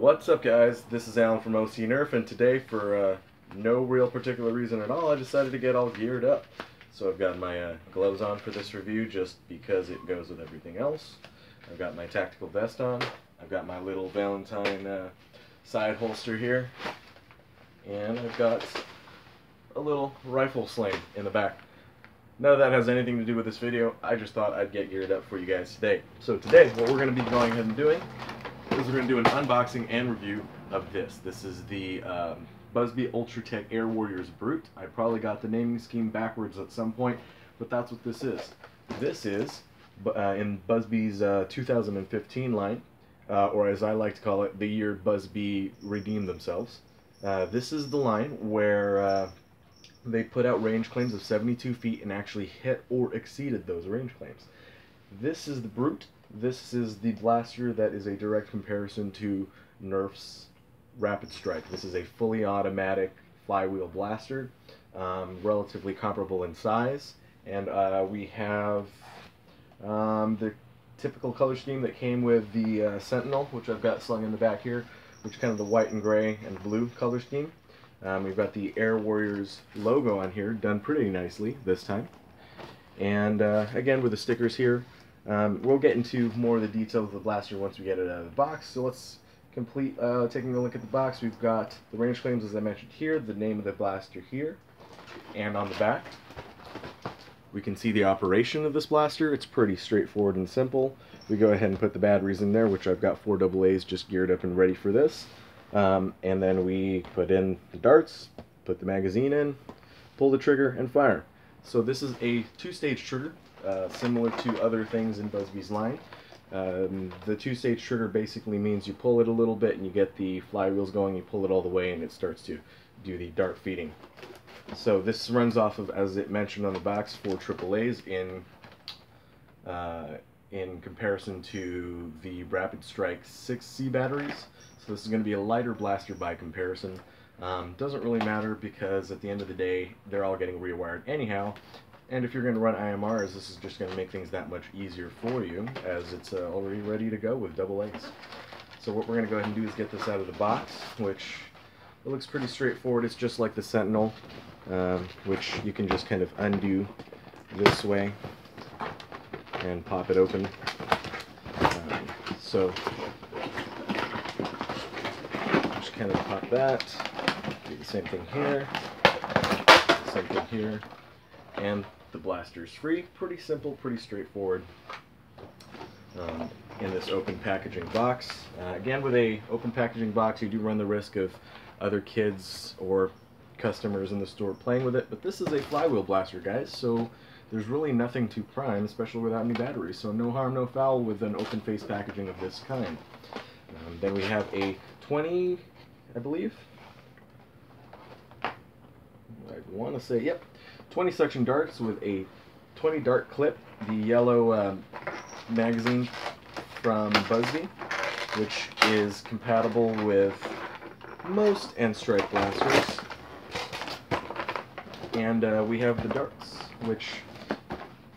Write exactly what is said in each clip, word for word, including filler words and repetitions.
What's up, guys? This is Alan from O C Nerf, and today, for uh, no real particular reason at all, I decided to get all geared up. So I've got my uh, gloves on for this review just because it goes with everything else. I've got my tactical vest on. I've got my little Valentine uh, side holster here. And I've got a little rifle sling in the back. None of that has anything to do with this video. I just thought I'd get geared up for you guys today. So today, what we're going to be going ahead and doing is we're going to do an unboxing and review of this. This is the um, Buzz Bee Ultra-Tek Air Warriors Brute. I probably got the naming scheme backwards at some point, but that's what this is. This is uh, in Buzz Bee's uh, two thousand fifteen line, uh, or as I like to call it, the year Buzz Bee redeemed themselves. Uh, this is the line where uh, they put out range claims of seventy-two feet and actually hit or exceeded those range claims. This is the Brute. This is the blaster that is a direct comparison to Nerf's Rapid Strike. This is a fully automatic flywheel blaster, um, relatively comparable in size, and uh, we have um, the typical color scheme that came with the uh, Sentinel, which I've got slung in the back here, which is kind of the white and gray and blue color scheme. Um, we've got the Air Warriors logo on here, done pretty nicely this time, and uh, again with the stickers here. Um, we'll get into more of the details of the blaster once we get it out of the box. So let's complete uh, taking a look at the box. We've got the range claims, as I mentioned here, the name of the blaster here, and on the back we can see the operation of this blaster. It's pretty straightforward and simple. We go ahead and put the batteries in there, which I've got four double A's just geared up and ready for this. Um, and then we put in the darts, put the magazine in, pull the trigger, and fire. So this is a two-stage trigger, uh, similar to other things in Buzz Bee's line. Um, the two-stage trigger basically means you pull it a little bit and you get the flywheels going, you pull it all the way, and it starts to do the dart feeding. So this runs off of, as it mentioned on the box, four triple A's in, uh, in comparison to the Rapid Strike six C batteries. So this is going to be a lighter blaster by comparison. Um, doesn't really matter, because at the end of the day they're all getting rewired anyhow, and if you're going to run I M Rs, this is just going to make things that much easier for you, as it's uh, already ready to go with double A's. So what we're going to go ahead and do is get this out of the box, which it looks pretty straightforward. It's just like the Sentinel, um, which you can just kind of undo this way and pop it open. Um, so just kind of pop that. Do the same thing here, same thing here, and the blaster's free. Pretty simple, pretty straightforward um, in this open packaging box. Uh, again, with a open packaging box, you do run the risk of other kids or customers in the store playing with it, but this is a flywheel blaster, guys, so there's really nothing to prime, especially without any batteries, so no harm, no foul with an open face packaging of this kind. Um, then we have a twenty, I believe, I want to say, yep, twenty section darts with a twenty dart clip, the yellow um, magazine from Buzz Bee, which is compatible with most N Strike blasters, and uh, we have the darts, which,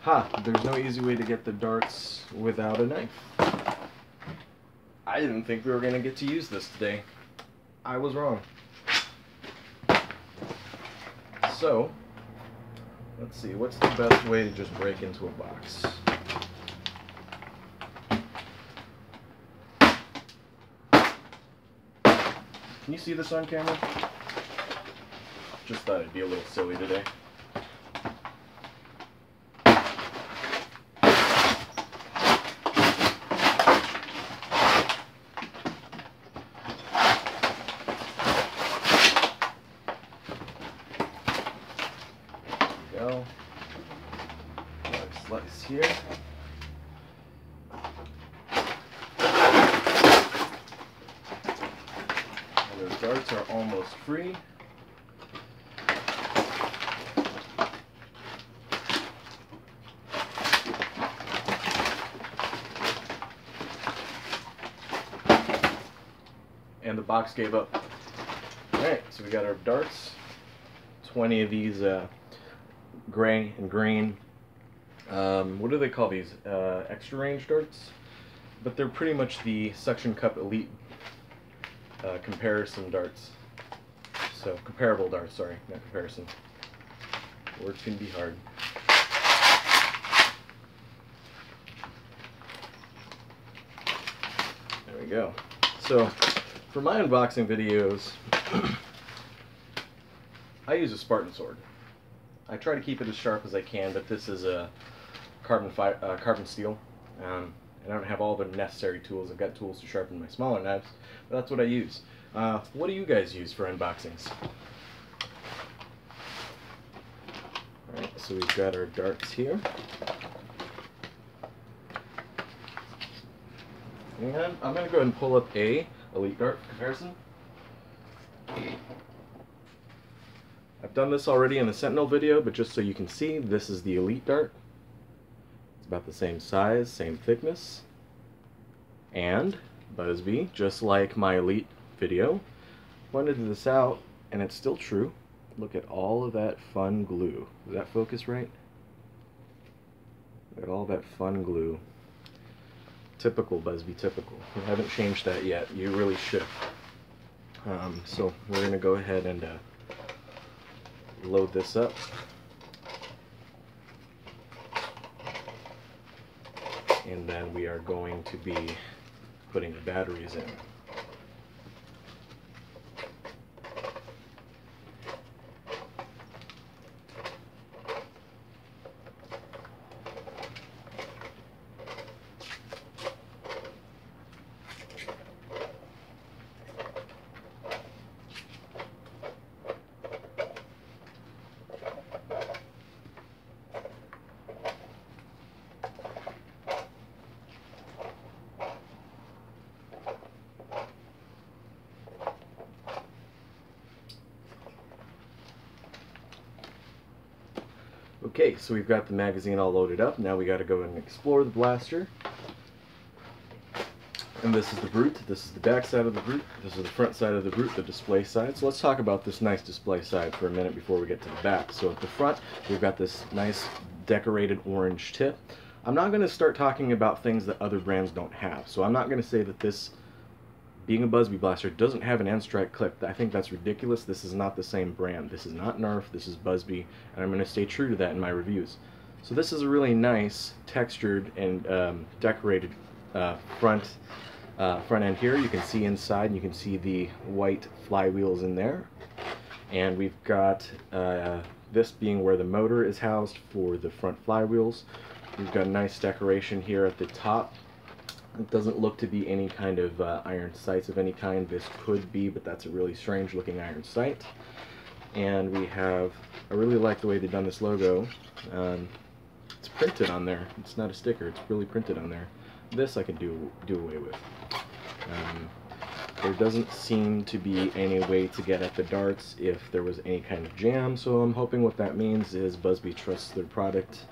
ha, there's no easy way to get the darts without a knife. I didn't think we were going to get to use this today. I was wrong. So, let's see, what's the best way to just break into a box? Can you see this on camera? Just thought it'd be a little silly today. Slice here. Those darts are almost free. And the box gave up. Alright, so we got our darts. twenty of these uh, gray and green. Um, what do they call these? Uh, extra range darts? But they're pretty much the suction cup Elite uh, comparison darts. So comparable darts, sorry, not comparison. Words can be hard. There we go. So for my unboxing videos, I use a Spartan sword. I try to keep it as sharp as I can, but this is a carbon fi uh, carbon steel, um, and I don't have all the necessary tools. I've got tools to sharpen my smaller knives, but that's what I use. Uh, what do you guys use for unboxings? All right, so we've got our darts here, and I'm going to go ahead and pull up a Elite Dart comparison. I've done this already in the Sentinel video, but just so you can see, this is the Elite Dart. It's about the same size, same thickness. And Buzz Bee, just like my Elite video, blended this out, and it's still true. Look at all of that fun glue. Does that focus right? Look at all that fun glue. Typical Buzz Bee, typical. You haven't changed that yet. You really should. Um, so we're going to go ahead and... Uh, load this up. And then we are going to be putting the batteries in. Okay, so we've got the magazine all loaded up. Now we got to go and explore the blaster. And this is the Brute. This is the back side of the Brute. This is the front side of the Brute, the display side. So let's talk about this nice display side for a minute before we get to the back. So at the front, we've got this nice decorated orange tip. I'm not going to start talking about things that other brands don't have. So I'm not going to say that this, being a Buzz Bee blaster, doesn't have an N Strike clip. I think that's ridiculous. This is not the same brand. This is not Nerf. This is Buzz Bee, and I'm going to stay true to that in my reviews. So this is a really nice textured and um, decorated uh, front uh, front end here. You can see inside, and you can see the white flywheels in there. And we've got uh, this being where the motor is housed for the front flywheels. We've got a nice decoration here at the top. It doesn't look to be any kind of uh, iron sights of any kind. This could be, but that's a really strange looking iron sight. And we have, I really like the way they've done this logo. Um, it's printed on there. It's not a sticker. It's really printed on there. This I could do, do away with. Um, there doesn't seem to be any way to get at the darts if there was any kind of jam. So I'm hoping what that means is Buzz Bee trusts their product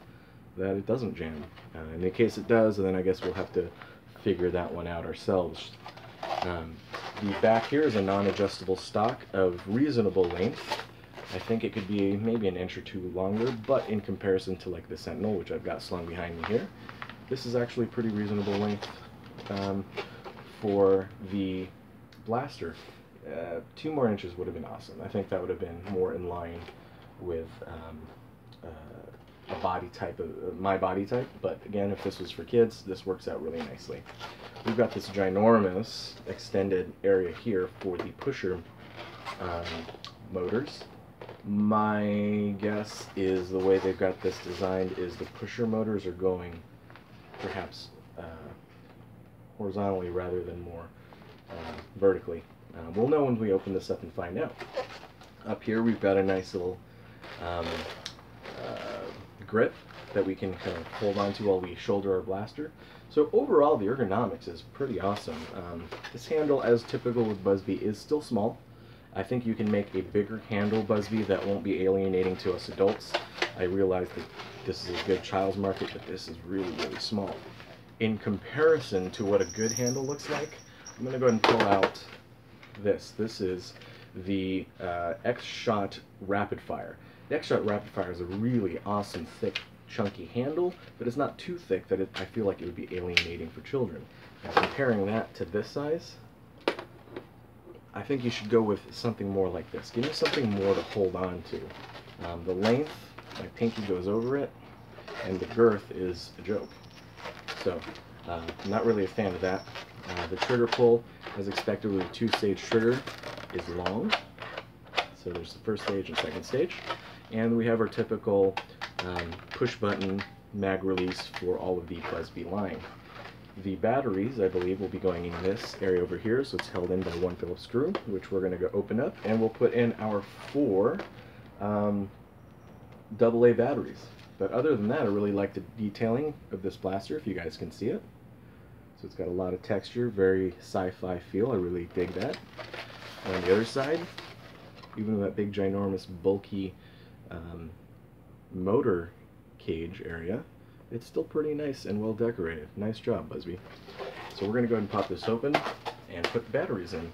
that it doesn't jam. Uh, in the case it does, then I guess we'll have to figure that one out ourselves. Um, the back here is a non-adjustable stock of reasonable length. I think it could be maybe an inch or two longer, but in comparison to like the Sentinel, which I've got slung behind me here, this is actually pretty reasonable length um, for the blaster. Uh, two more inches would have been awesome. I think that would have been more in line with um, uh, a body type of uh, my body type, but again, if this was for kids, this works out really nicely. We've got this ginormous extended area here for the pusher um, motors. My guess is the way they've got this designed is the pusher motors are going perhaps uh, horizontally rather than more uh, vertically. Uh, we'll know when we open this up and find out. Up here we've got a nice little um, grip that we can kind of hold on to while we shoulder our blaster. So overall, the ergonomics is pretty awesome. Um, this handle, as typical with Buzz Bee, is still small. I think you can make a bigger handle, Buzz Bee, that won't be alienating to us adults. I realize that this is a good child's market, but this is really, really small. In comparison to what a good handle looks like, I'm going to go ahead and pull out this. This is the uh, X-Shot Rapid Fire. The X-Shot Rapid Fire is a really awesome, thick, chunky handle, but it's not too thick that it, I feel like it would be alienating for children. Now, comparing that to this size, I think you should go with something more like this. Give me something more to hold on to. Um, the length, my pinky goes over it, and the girth is a joke. So, uh, not really a fan of that. Uh, the trigger pull, as expected with a two-stage trigger, is long. So there's the first stage and second stage. And we have our typical um, push-button mag release for all of the Buzz Bee line. The batteries, I believe, will be going in this area over here, so it's held in by one Phillips screw, which we're going to go open up, and we'll put in our four um, double A batteries. But other than that, I really like the detailing of this blaster, if you guys can see it. So it's got a lot of texture, very sci-fi feel, I really dig that. And on the other side, even with that big, ginormous, bulky um, motor cage area, it's still pretty nice and well decorated. Nice job, Buzz Bee. So we're going to go ahead and pop this open and put the batteries in.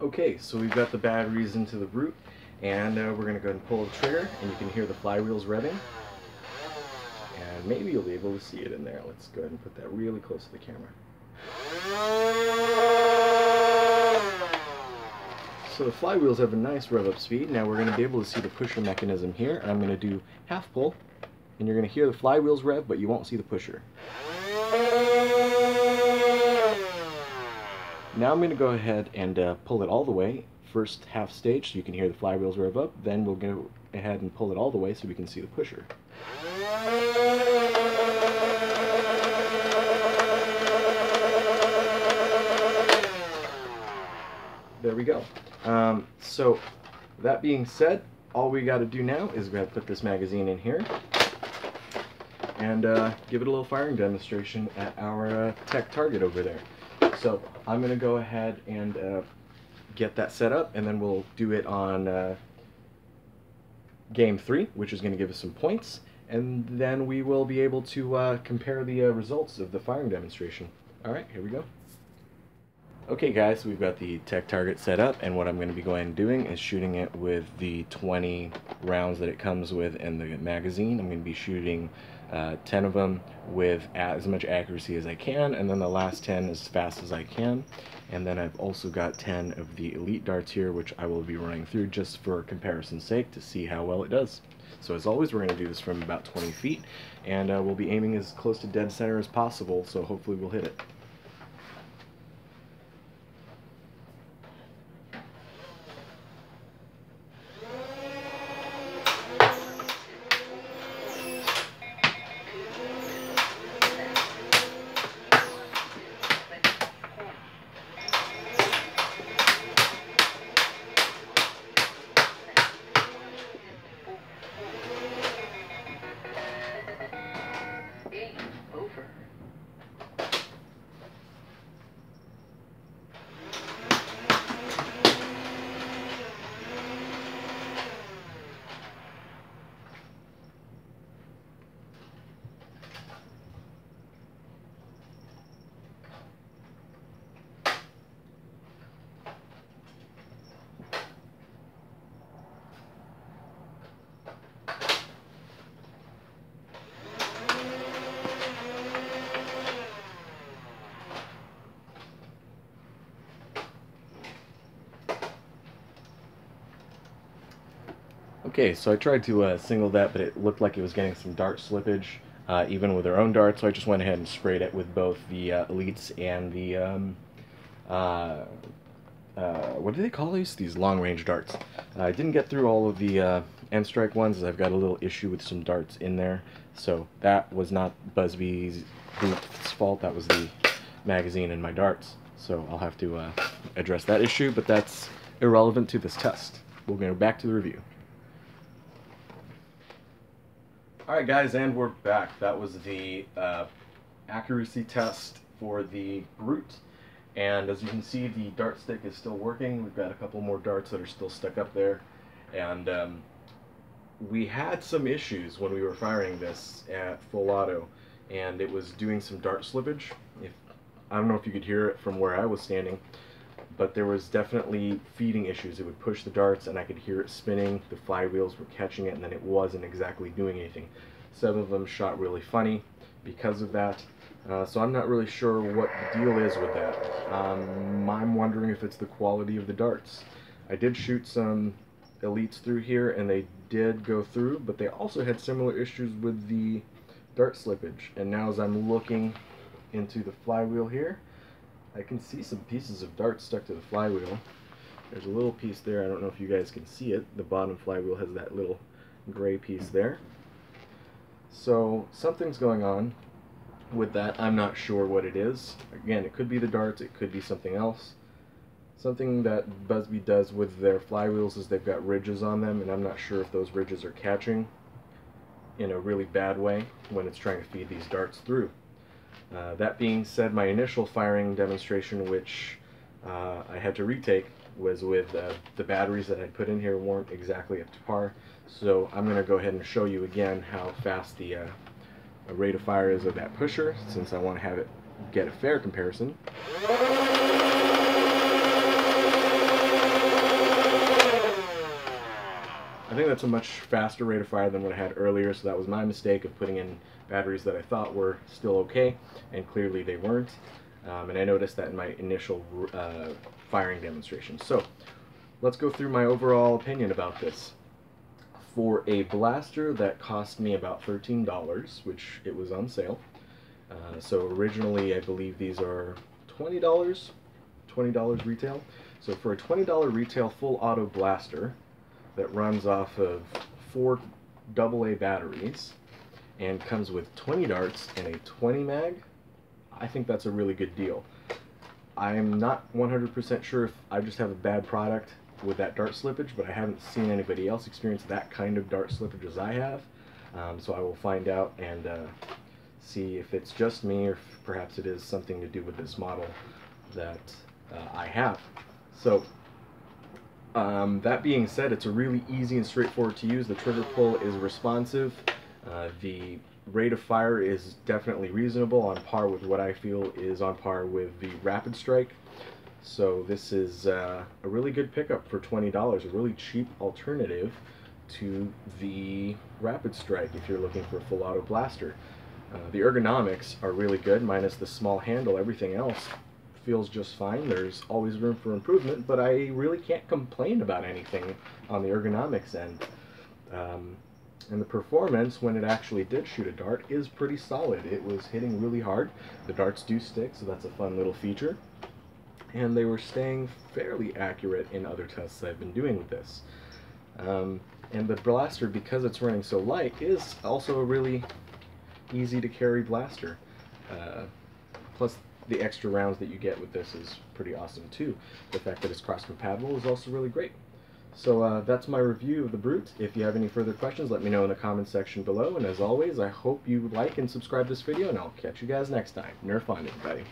Okay, so we've got the batteries into the Brute, and uh, we're going to go ahead and pull the trigger, and you can hear the flywheels revving, and maybe you'll be able to see it in there. Let's go ahead and put that really close to the camera. So the flywheels have a nice rev-up speed. Now we're going to be able to see the pusher mechanism here, and I'm going to do half pull, and you're going to hear the flywheels rev, but you won't see the pusher. Now I'm going to go ahead and uh, pull it all the way, first half stage so you can hear the flywheels rev up, then we'll go ahead and pull it all the way so we can see the pusher. There we go. Um, so that being said, all we got to do now is go ahead and put this magazine in here and uh, give it a little firing demonstration at our uh, tech target over there. So I'm going to go ahead and uh, get that set up, and then we'll do it on uh, game three, which is going to give us some points, and then we will be able to uh, compare the uh, results of the firing demonstration. Alright, here we go. Okay guys, we've got the tech target set up, and what I'm going to be going and doing is shooting it with the twenty rounds that it comes with in the magazine. I'm going to be shooting Uh, ten of them with as much accuracy as I can, and then the last ten as fast as I can. And then I've also got ten of the Elite Darts here, which I will be running through just for comparison's sake to see how well it does. So as always, we're going to do this from about twenty feet, and uh, we'll be aiming as close to dead center as possible, so hopefully we'll hit it. Okay, so I tried to uh, single that, but it looked like it was getting some dart slippage, uh, even with her own dart, so I just went ahead and sprayed it with both the uh, Elites and the um, uh, uh, what do they call these? These long-range darts. I didn't get through all of the uh, N Strike ones, as I've got a little issue with some darts in there. So that was not Buzz Bee's fault, that was the magazine and my darts. So I'll have to uh, address that issue, but that's irrelevant to this test. We'll go back to the review. Alright guys, and we're back. That was the uh, accuracy test for the Brute. And as you can see, the dart stick is still working. We've got a couple more darts that are still stuck up there. And um, we had some issues when we were firing this at full auto, and it was doing some dart slippage. If, I don't know if you could hear it from where I was standing, but there was definitely feeding issues. It would push the darts and I could hear it spinning, the flywheels were catching it, and then it wasn't exactly doing anything. Some of them shot really funny because of that, uh, so I'm not really sure what the deal is with that. Um, I'm wondering if it's the quality of the darts. I did shoot some Elites through here and they did go through, but they also had similar issues with the dart slippage. And now as I'm looking into the flywheel here, I can see some pieces of darts stuck to the flywheel. There's a little piece there, I don't know if you guys can see it. The bottom flywheel has that little gray piece there. So something's going on with that. I'm not sure what it is. Again, it could be the darts, it could be something else. Something that Buzz Bee does with their flywheels is they've got ridges on them, and I'm not sure if those ridges are catching in a really bad way when it's trying to feed these darts through. Uh, that being said, my initial firing demonstration, which uh, I had to retake, was with uh, the batteries that I put in here weren't exactly up to par. So I'm going to go ahead and show you again how fast the uh, rate of fire is of that pusher, since I want to have it get a fair comparison. I think that's a much faster rate of fire than what I had earlier, so that was my mistake of putting in batteries that I thought were still okay, and clearly they weren't. Um, and I noticed that in my initial uh, firing demonstration. So let's go through my overall opinion about this. For a blaster that cost me about thirteen dollars, which it was on sale. Uh, so originally I believe these are twenty dollars, twenty dollars retail. So for a twenty dollar retail full auto blaster that runs off of four double A batteries and comes with twenty darts and a twenty mag, I think that's a really good deal. I'm not one hundred percent sure if I just have a bad product with that dart slippage, but I haven't seen anybody else experience that kind of dart slippage as I have, um, so I will find out and uh, see if it's just me or if perhaps it is something to do with this model that uh, I have. So. Um, that being said, it's a really easy and straightforward to use. The trigger pull is responsive. Uh, the rate of fire is definitely reasonable, on par with what I feel is on par with the Rapid Strike. So this is uh, a really good pickup for twenty dollars, a really cheap alternative to the Rapid Strike if you're looking for a full auto blaster. Uh, the ergonomics are really good, minus the small handle. Everything else feels just fine. There's always room for improvement, but I really can't complain about anything on the ergonomics end. Um, and the performance, when it actually did shoot a dart, is pretty solid. It was hitting really hard. The darts do stick, so that's a fun little feature. And they were staying fairly accurate in other tests I've been doing with this. Um, and the blaster, because it's running so light, is also a really easy to carry blaster. Uh, plus, the extra rounds that you get with this is pretty awesome too. The fact that it's cross-compatible is also really great. So uh, that's my review of the Brute. If you have any further questions, let me know in the comments section below. And as always, I hope you like and subscribe this video, and I'll catch you guys next time. Nerf on, everybody.